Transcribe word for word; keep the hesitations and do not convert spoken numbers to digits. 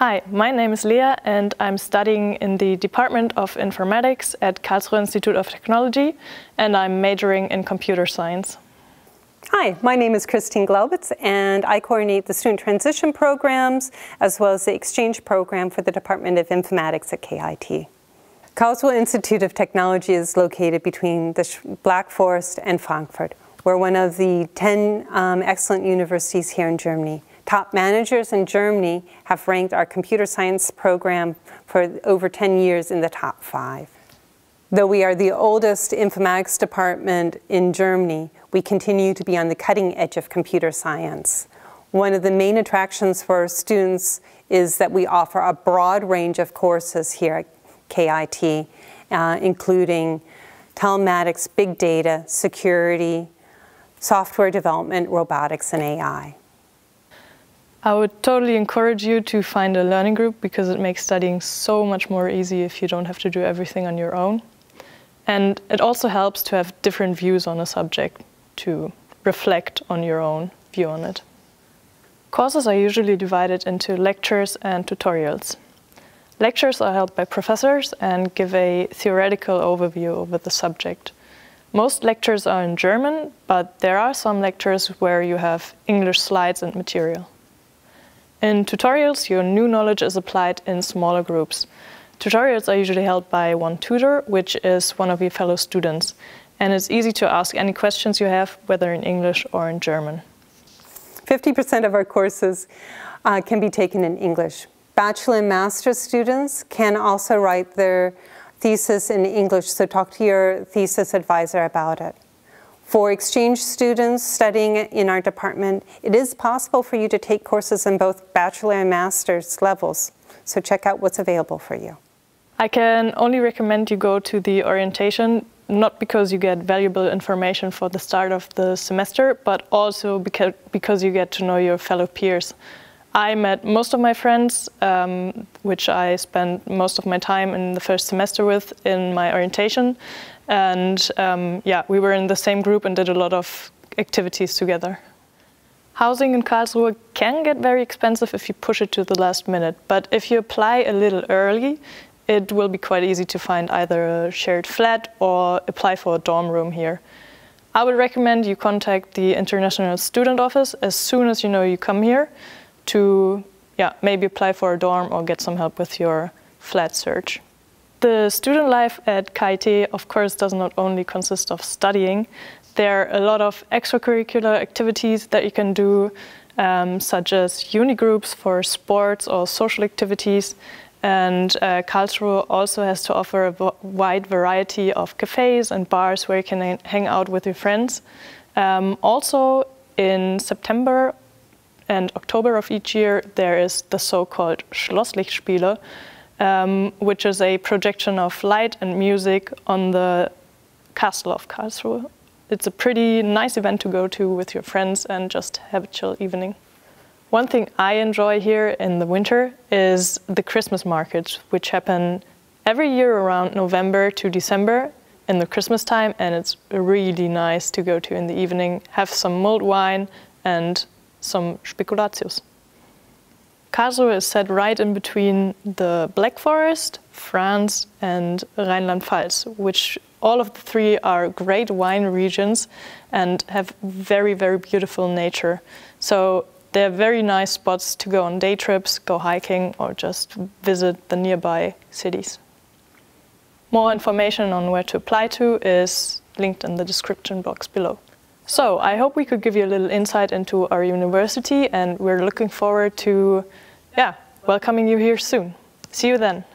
Hi, my name is Lea and I'm studying in the Department of Informatics at Karlsruhe Institute of Technology and I'm majoring in computer science. Hi, my name is Christine Glaubitz and I coordinate the student transition programs as well as the exchange program for the Department of Informatics at K I T. Karlsruhe Institute of Technology is located between the Black Forest and Frankfurt. We're one of the ten um, excellent universities here in Germany. Top managers in Germany have ranked our computer science program for over ten years in the top five. Though we are the oldest informatics department in Germany, we continue to be on the cutting edge of computer science. One of the main attractions for our students is that we offer a broad range of courses here at K I T, uh, including telematics, big data, security, software development, robotics, and A I. I would totally encourage you to find a learning group because it makes studying so much more easy if you don't have to do everything on your own. And it also helps to have different views on a subject to reflect on your own view on it. Courses are usually divided into lectures and tutorials. Lectures are held by professors and give a theoretical overview over the subject. Most lectures are in German, but there are some lectures where you have English slides and material. In tutorials, your new knowledge is applied in smaller groups. Tutorials are usually held by one tutor, which is one of your fellow students, and it's easy to ask any questions you have, whether in English or in German. fifty percent of our courses uh, can be taken in English. Bachelor and master's students can also write their thesis in English, so talk to your thesis advisor about it. For exchange students studying in our department, it is possible for you to take courses in both bachelor and master's levels, so check out what's available for you. I can only recommend you go to the orientation, not because you get valuable information for the start of the semester, but also because you get to know your fellow peers. I met most of my friends, um, which I spent most of my time in the first semester with in my orientation. And um, yeah, we were in the same group and did a lot of activities together. Housing in Karlsruhe can get very expensive if you push it to the last minute, but if you apply a little early, it will be quite easy to find either a shared flat or apply for a dorm room here. I would recommend you contact the International Student Office as soon as you know you come here to yeah, maybe apply for a dorm or get some help with your flat search. The student life at K I T, of course, does not only consist of studying. There are a lot of extracurricular activities that you can do, um, such as uni groups for sports or social activities. And uh, Karlsruhe also has to offer a wide variety of cafes and bars where you can hang out with your friends. Um, also, in September and October of each year, there is the so-called Schlosslichtspiele, Um, which is a projection of light and music on the castle of Karlsruhe. It's a pretty nice event to go to with your friends and just have a chill evening. One thing I enjoy here in the winter is the Christmas markets, which happen every year around November to December in the Christmas time, and it's really nice to go to in the evening, have some mulled wine and some Spekulatius. Karlsruhe is set right in between the Black Forest, France and Rheinland-Pfalz, which all of the three are great wine regions and have very, very beautiful nature. So they're very nice spots to go on day trips, go hiking or just visit the nearby cities. More information on where to apply to is linked in the description box below. So, I hope we could give you a little insight into our university and we're looking forward to, yeah, welcoming you here soon. See you then.